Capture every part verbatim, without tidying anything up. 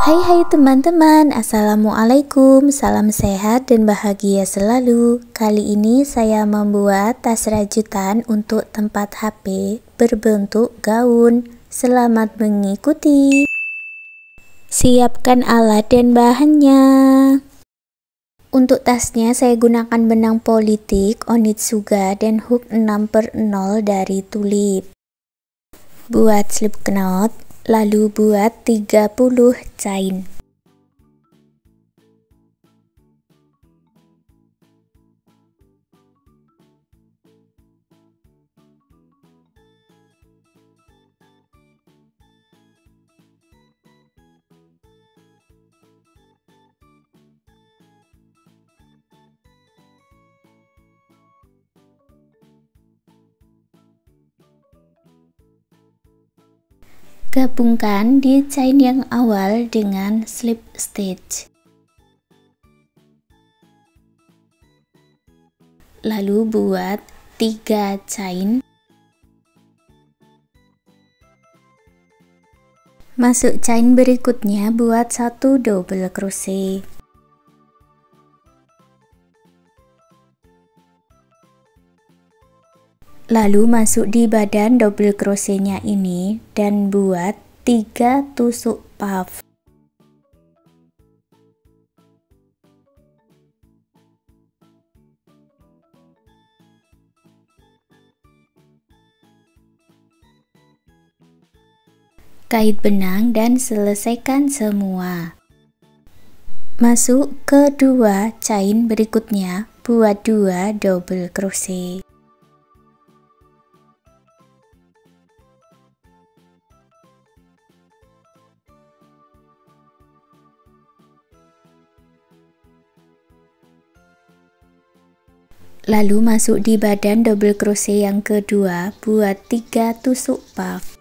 Hai hai teman-teman, assalamualaikum, salam sehat dan bahagia selalu. Kali ini saya membuat tas rajutan untuk tempat H P berbentuk gaun. Selamat mengikuti. Siapkan alat dan bahannya. Untuk tasnya saya gunakan benang pholythick Onitsuga dan hook enam per nol dari Tulip. Buat slip knot, lalu buat tiga puluh chain. Gabungkan di chain yang awal dengan slip stitch. Lalu buat tiga chain. Masuk chain berikutnya buat satu double crochet. Lalu masuk di badan double crochetnya ini dan buat tiga tusuk puff. Kait benang dan selesaikan semua. Masuk ke dua chain berikutnya, buat dua double crochet. Lalu masuk di badan double crochet yang kedua, buat tiga tusuk puff.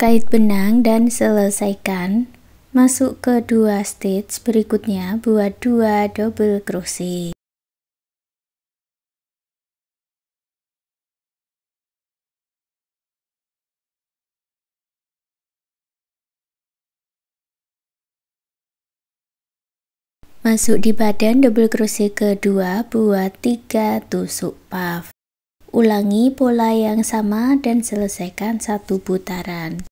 Kait benang dan selesaikan. Masuk ke dua stitch berikutnya, buat dua double crochet. Masuk di badan double crochet kedua, buat tiga tusuk puff. Ulangi pola yang sama dan selesaikan satu putaran.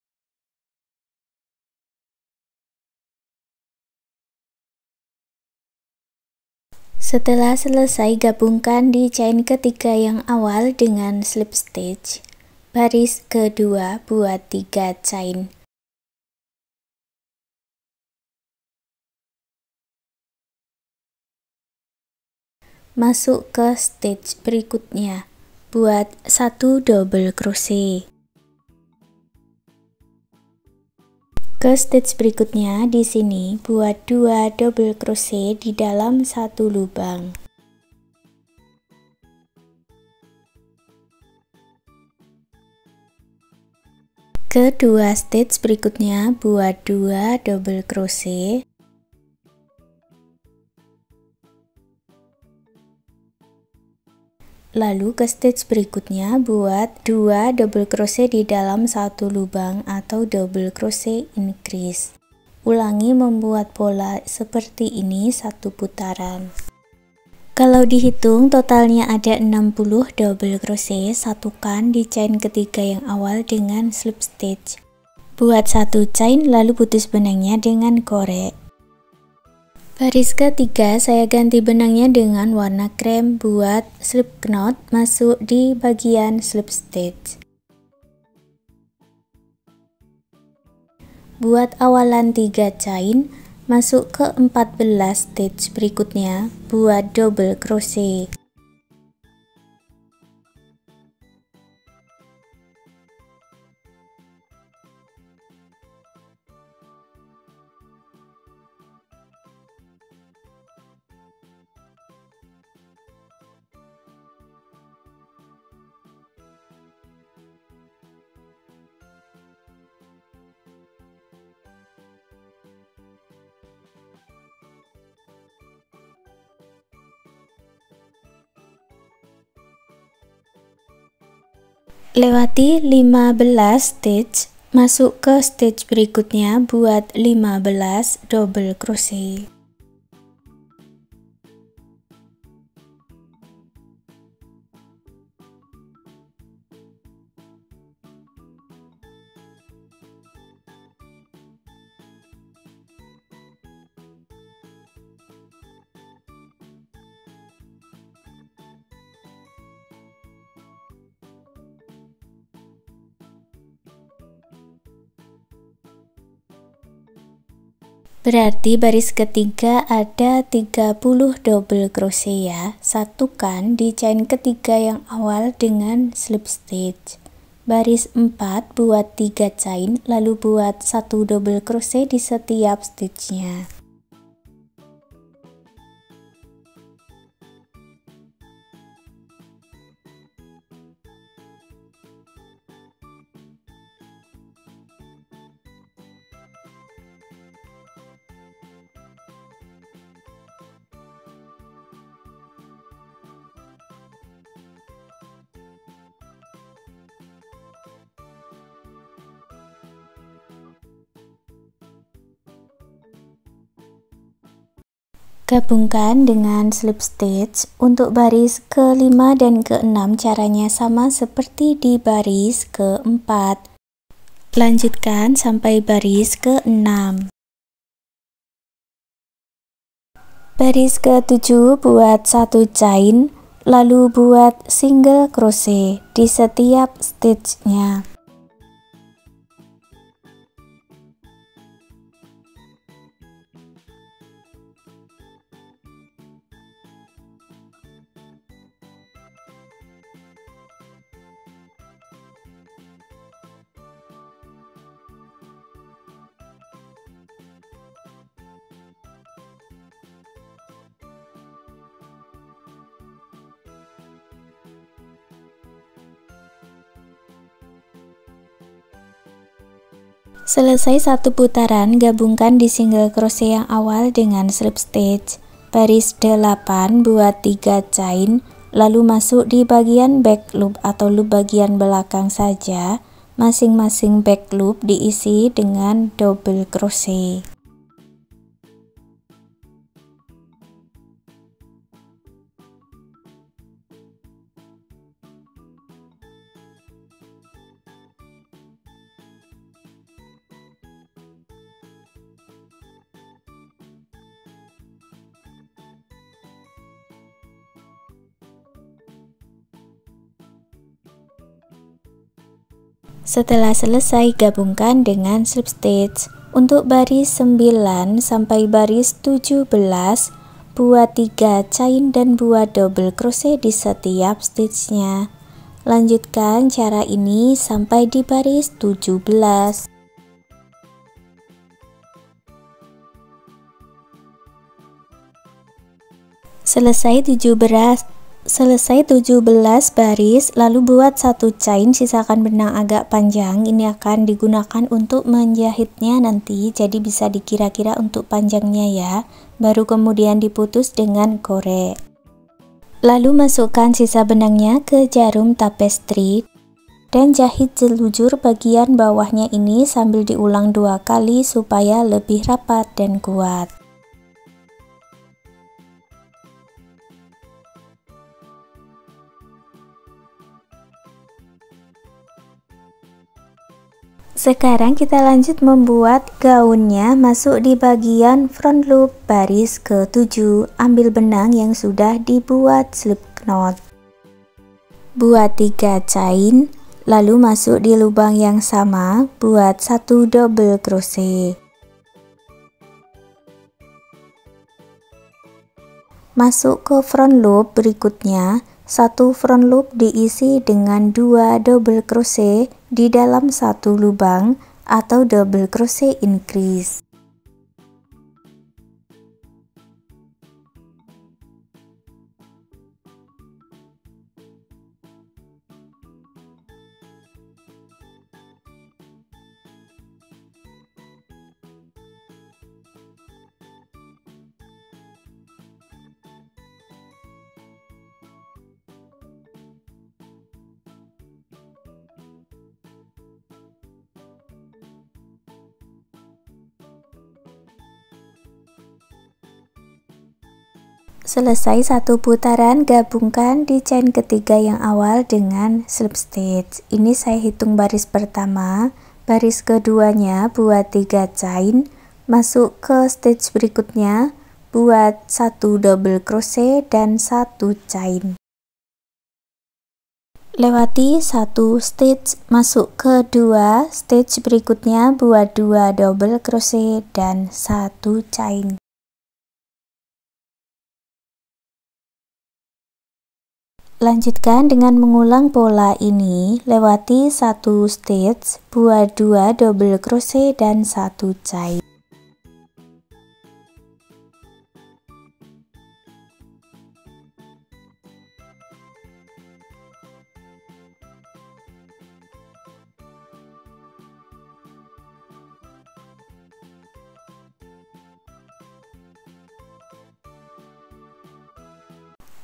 Setelah selesai, gabungkan di chain ketiga yang awal dengan slip stitch. Baris kedua, buat tiga chain. Masuk ke stitch berikutnya, buat satu double crochet. Ke stitch berikutnya di sini, buat dua double crochet di dalam satu lubang. Ke dua stitch berikutnya, buat dua double crochet. Lalu ke stitch berikutnya, buat dua double crochet di dalam satu lubang atau double crochet increase. Ulangi membuat pola seperti ini satu putaran. Kalau dihitung totalnya ada enam puluh double crochet, satukan di chain ketiga yang awal dengan slip stitch. Buat satu chain lalu putus benangnya dengan korek. Baris ketiga saya ganti benangnya dengan warna krem, buat slip knot masuk di bagian slip stitch. Buat awalan tiga chain, masuk ke empat belas stitch berikutnya, buat double crochet. Lewati lima belas stitch, masuk ke stitch berikutnya buat lima belas double crochet. Berarti baris ketiga ada tiga puluh double crochet ya. Satukan di chain ketiga yang awal dengan slip stitch. Baris empat buat tiga chain, lalu buat satu double crochet di setiap stitchnya. Gabungkan dengan slip stitch. Untuk baris kelima dan keenam caranya sama seperti di baris keempat. Lanjutkan sampai baris keenam. Baris ketujuh buat satu chain, lalu buat single crochet di setiap stitchnya. Selesai satu putaran, gabungkan di single crochet yang awal dengan slip stitch. Baris delapan buat tiga chain, lalu masuk di bagian back loop atau loop bagian belakang saja. Masing-masing back loop diisi dengan double crochet. Setelah selesai, gabungkan dengan slip stitch. Untuk baris sembilan sampai baris tujuh belas, buat tiga chain dan buat double crochet di setiap stitchnya. Lanjutkan cara ini sampai di baris tujuh belas. Selesai tujuh belas. Selesai tujuh belas baris, lalu buat satu chain, sisakan benang agak panjang. Ini akan digunakan untuk menjahitnya nanti, jadi bisa dikira-kira untuk panjangnya ya. Baru kemudian diputus dengan korek. Lalu masukkan sisa benangnya ke jarum tapestri dan jahit jelujur bagian bawahnya ini sambil diulang dua kali supaya lebih rapat dan kuat. Sekarang kita lanjut membuat gaunnya. Masuk di bagian front loop baris ketujuh. Ambil benang yang sudah dibuat slip knot. Buat tiga chain, lalu masuk di lubang yang sama, buat satu double crochet. Masuk ke front loop berikutnya. Satu front loop diisi dengan dua double crochet di dalam satu lubang atau double crochet increase. Selesai satu putaran, gabungkan di chain ketiga yang awal dengan slip stitch. Ini saya hitung baris pertama, baris keduanya buat tiga chain, masuk ke stitch berikutnya, buat satu double crochet dan satu chain. Lewati satu stitch, masuk ke dua stitch berikutnya, buat dua double crochet dan satu chain. Lanjutkan dengan mengulang pola ini, lewati satu stitch, buat dua double crochet dan satu chain.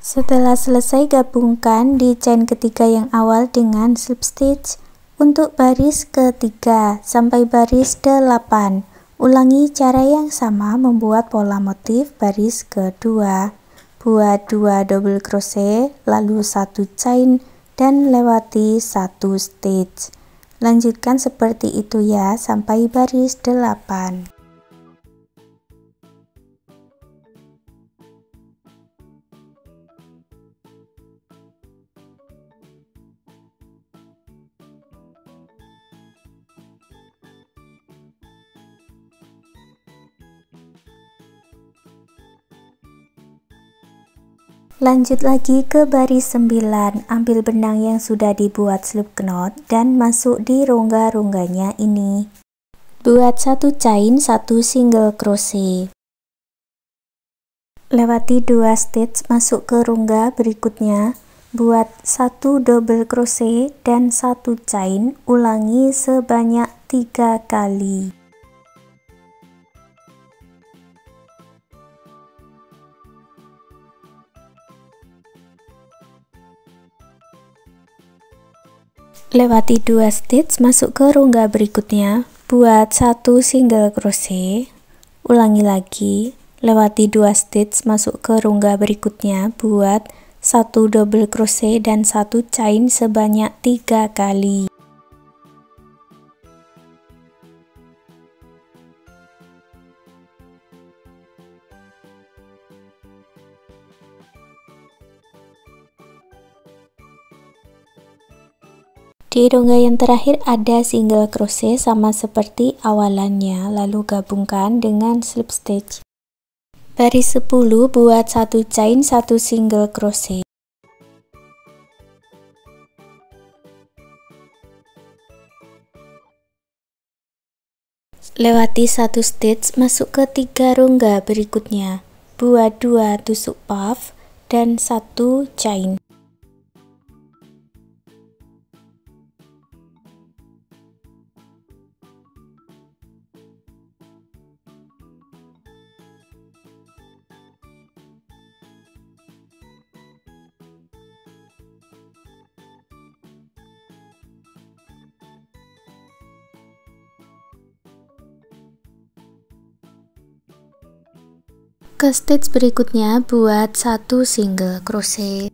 Setelah selesai, gabungkan di chain ketiga yang awal dengan slip stitch. Untuk baris ketiga sampai baris delapan, ulangi cara yang sama membuat pola motif baris kedua. Buat dua double crochet, lalu satu chain dan lewati satu stitch. Lanjutkan seperti itu ya sampai baris delapan. Lanjut lagi ke baris sembilan, ambil benang yang sudah dibuat slip knot dan masuk di rongga-rongganya ini. Buat satu chain, satu single crochet. Lewati dua stitch, masuk ke rongga berikutnya, buat satu double crochet dan satu chain, ulangi sebanyak tiga kali. Lewati dua stitch, masuk ke rongga berikutnya, buat satu single crochet, ulangi lagi, lewati dua stitch, masuk ke rongga berikutnya, buat satu double crochet dan satu chain sebanyak tiga kali. Di rongga yang terakhir ada single crochet sama seperti awalannya, lalu gabungkan dengan slip stitch. Baris sepuluh, buat satu chain, satu single crochet. Lewati satu stitch, masuk ke tiga rongga berikutnya, buat dua tusuk puff dan satu chain. Ke stitch berikutnya, buat satu single crochet.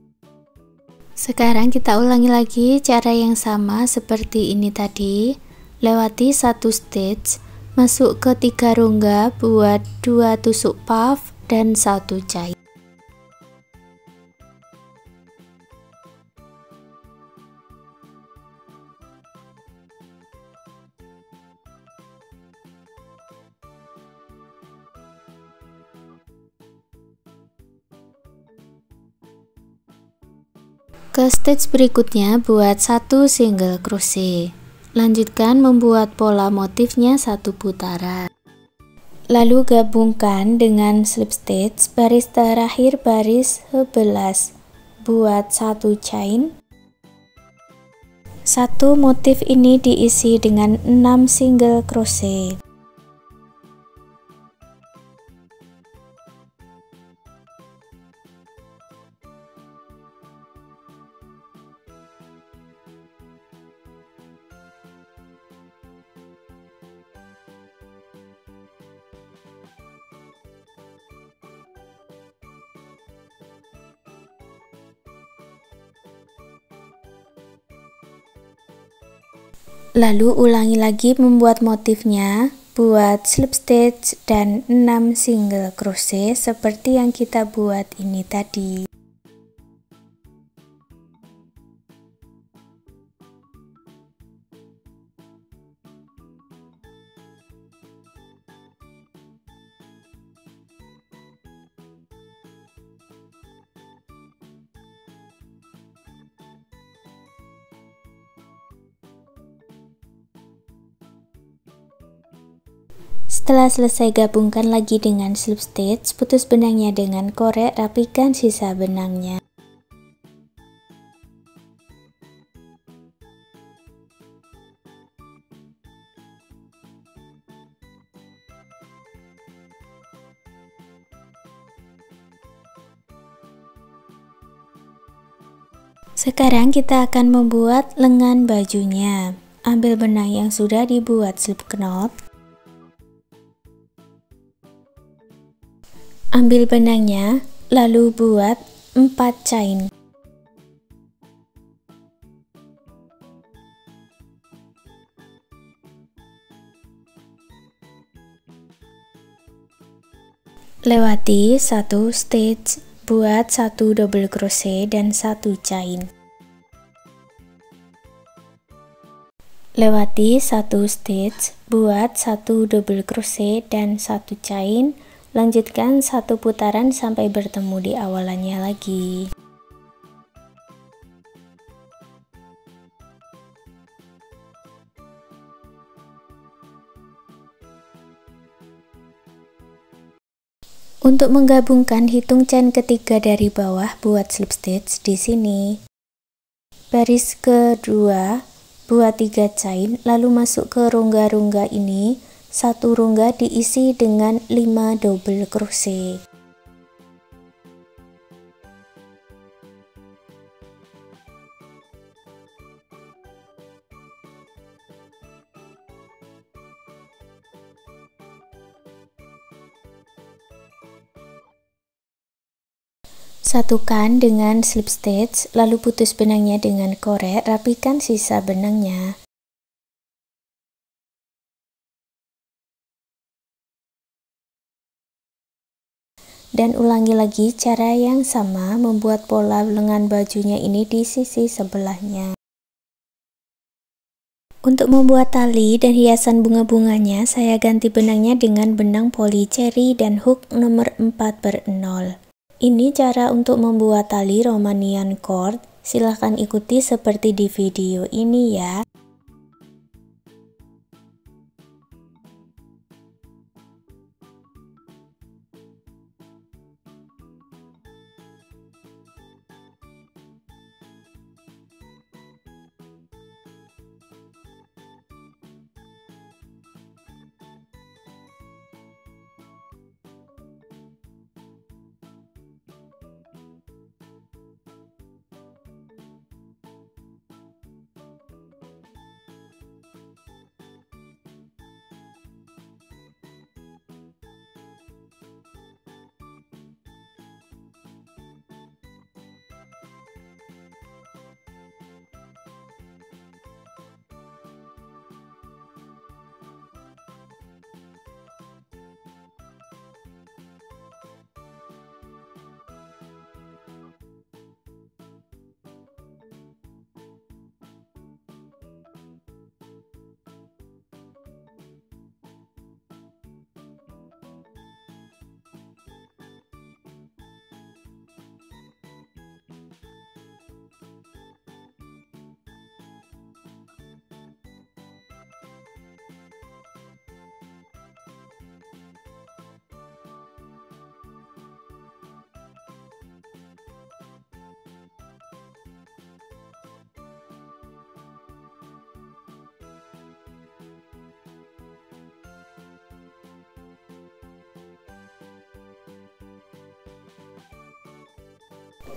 Sekarang kita ulangi lagi cara yang sama seperti ini tadi. Lewati satu stitch, masuk ke tiga rongga, buat dua tusuk puff dan satu chain. Ke stitch berikutnya, buat satu single crochet. Lanjutkan membuat pola motifnya satu putaran, lalu gabungkan dengan slip stitch baris terakhir baris sebelas, buat satu chain. Satu motif ini diisi dengan enam single crochet. Lalu ulangi lagi membuat motifnya, buat slip stitch dan enam single crochet seperti yang kita buat ini tadi. Setelah selesai, gabungkan lagi dengan slip stitch, putus benangnya dengan korek, rapikan sisa benangnya. Sekarang kita akan membuat lengan bajunya. Ambil benang yang sudah dibuat slip knot. Ambil benangnya, lalu buat empat chain. Lewati satu stitch, buat satu double crochet dan satu chain. Lewati satu stitch, buat satu double crochet dan satu chain. Lanjutkan satu putaran sampai bertemu di awalannya lagi. Untuk menggabungkan, hitung chain ketiga dari bawah buat slip stitch di sini. Baris kedua buat tiga chain, lalu masuk ke rongga-rongga ini. Satu rongga diisi dengan lima double crochet. Satukan dengan slip stitch, lalu putus benangnya dengan korek, rapikan sisa benangnya. Dan ulangi lagi cara yang sama, membuat pola lengan bajunya ini di sisi sebelahnya. Untuk membuat tali dan hiasan bunga-bunganya, saya ganti benangnya dengan benang poli cherry dan hook nomor empat ber nol. Ini cara untuk membuat tali Romanian cord. Silahkan ikuti seperti di video ini ya.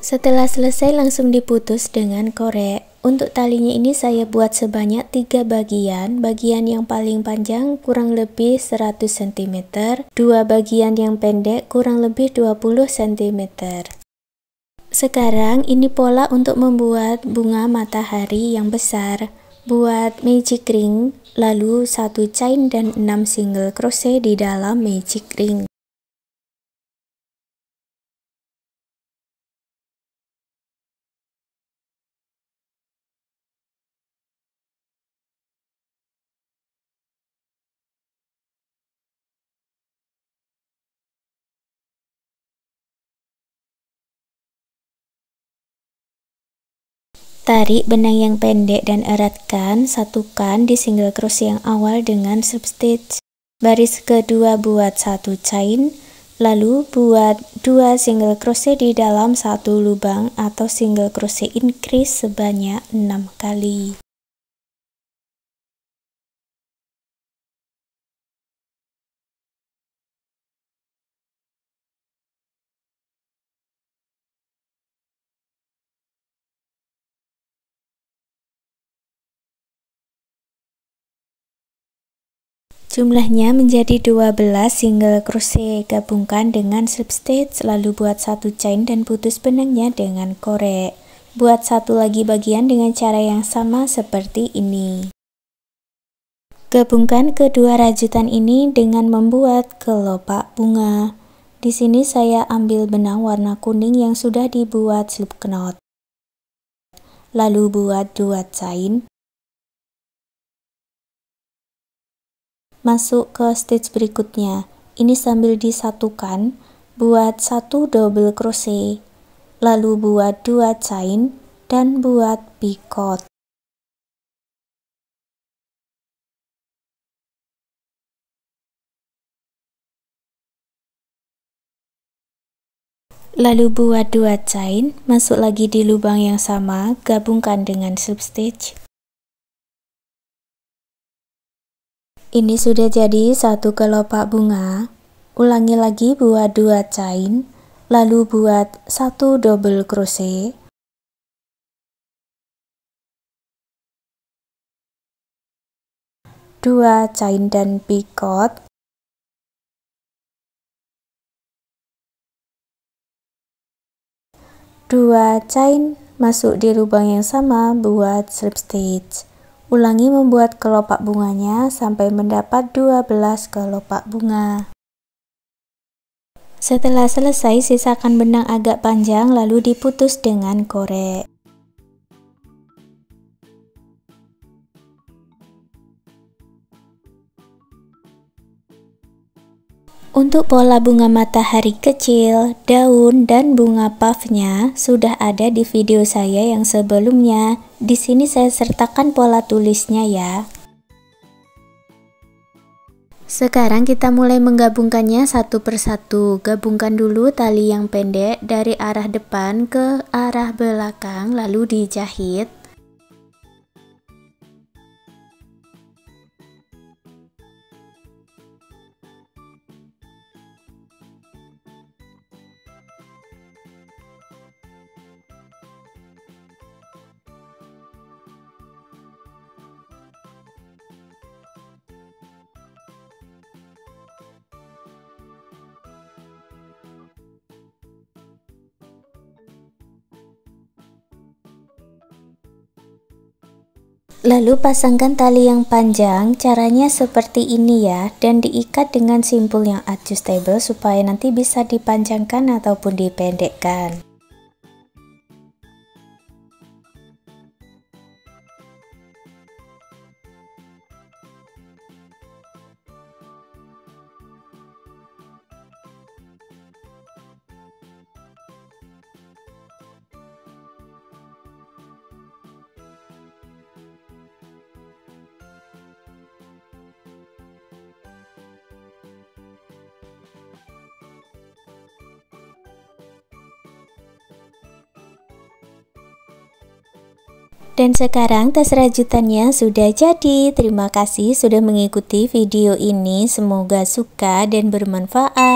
Setelah selesai, langsung diputus dengan korek. Untuk talinya ini saya buat sebanyak tiga bagian. Bagian yang paling panjang kurang lebih seratus sentimeter, dua bagian yang pendek kurang lebih dua puluh sentimeter. Sekarang ini pola untuk membuat bunga matahari yang besar. Buat magic ring, lalu satu chain dan enam single crochet di dalam magic ring. Tarik benang yang pendek dan eratkan, satukan di single crochet yang awal dengan slip stitch. Baris kedua buat satu chain, lalu buat dua single crochet di dalam satu lubang atau single crochet increase sebanyak enam kali. Jumlahnya menjadi dua belas single crochet, gabungkan dengan slip stitch, lalu buat satu chain dan putus benangnya dengan korek. Buat satu lagi bagian dengan cara yang sama seperti ini. Gabungkan kedua rajutan ini dengan membuat kelopak bunga. Di sini saya ambil benang warna kuning yang sudah dibuat slip knot. Lalu buat dua chain. Masuk ke stitch berikutnya, ini sambil disatukan, buat satu double crochet, lalu buat dua chain dan buat picot. Lalu buat dua chain, masuk lagi di lubang yang sama, gabungkan dengan slip stitch. Ini sudah jadi satu kelopak bunga. Ulangi lagi buat dua chain, lalu buat satu double crochet. Dua chain dan picot. Dua chain, masuk di lubang yang sama, buat slip stitch. Ulangi membuat kelopak bunganya sampai mendapat dua belas kelopak bunga. Setelah selesai, sisakan benang agak panjang lalu diputus dengan korek. Untuk pola bunga matahari kecil, daun, dan bunga puffnya sudah ada di video saya yang sebelumnya. Di sini saya sertakan pola tulisnya ya. Sekarang kita mulai menggabungkannya satu persatu. Gabungkan dulu tali yang pendek dari arah depan ke arah belakang lalu dijahit. Lalu pasangkan tali yang panjang, caranya seperti ini ya, dan diikat dengan simpul yang adjustable supaya nanti bisa dipanjangkan ataupun dipendekkan. Dan sekarang tas rajutannya sudah jadi. Terima kasih sudah mengikuti video ini. Semoga suka dan bermanfaat.